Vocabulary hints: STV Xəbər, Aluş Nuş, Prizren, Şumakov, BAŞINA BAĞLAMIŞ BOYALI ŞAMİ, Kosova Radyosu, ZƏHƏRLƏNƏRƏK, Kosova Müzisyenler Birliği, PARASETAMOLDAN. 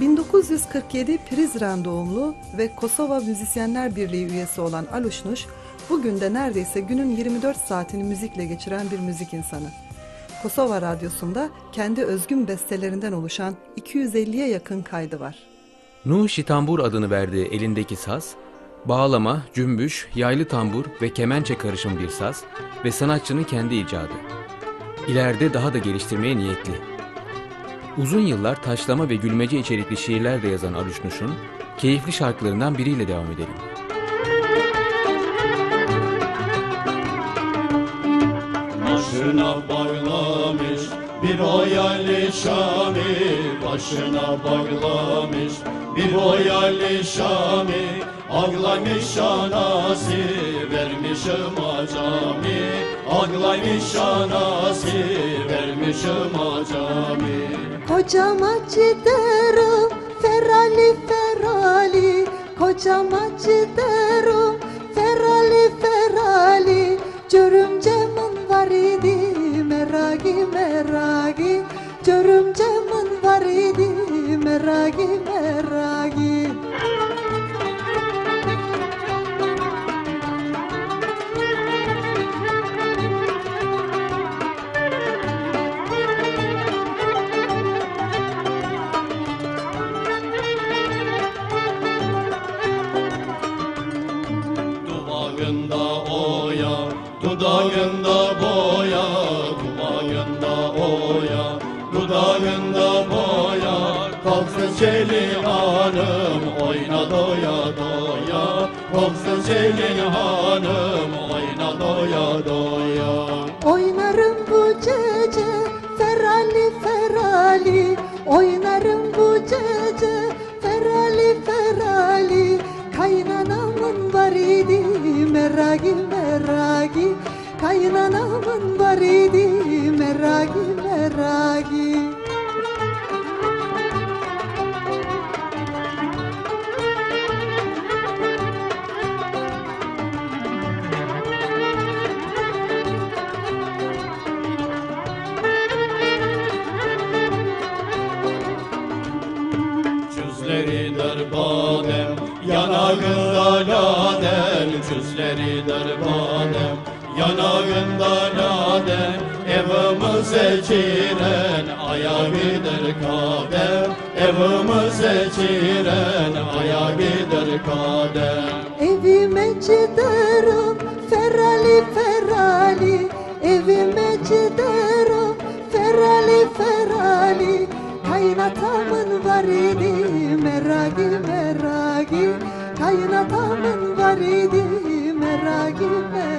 1947 Prizren doğumlu ve Kosova Müzisyenler Birliği üyesi olan Aluş Nuş, bugün de neredeyse günün 24 saatini müzikle geçiren bir müzik insanı. Kosova Radyosu'nda kendi özgün bestelerinden oluşan 250'ye yakın kaydı var. Nuş tambur adını verdiği elindeki saz, bağlama, cümbüş, yaylı tambur ve kemençe karışım bir saz ve sanatçının kendi icadı. İleride daha da geliştirmeye niyetli. Uzun yıllar taşlama ve gülmece içerikli şiirler de yazan Aluş Nuş'un keyifli şarkılarından biriyle devam edelim. Başına bağlamış bir oyalı şami, başına bağlamış bir oyalı şami, ağlamış anası vermişim acami, ağlamış anası vermişim acami. Kocama giderim ferali ferali, kocama giderim ferali ferali, görümcemin var idi meragi meragi, görümcemin var idi meragi meragi. Dudağında oya, dudağında boya, dudağında oya, dudağında boya, kalksın gelin hanım oyna doya doya, kalksın gelin hanım oyna doya doya. Oynarım bu gece ferali ferali, oynarım bu gece ferali ferali, kaynanamın var idi meragi meragi, kaynanamın var idi meragi meragi. Cüzleri derbadem, yanağında ladem, cüzleri derbadem, yanağında ladem, evimize giren ayağı gider kadem, evimize giren ayağı gider kadem. Evime giderim ferali ferali, evime giderim ferali ferali, kaynatamın var idi meragi meragi, kaynatamın var idi meragi meragi.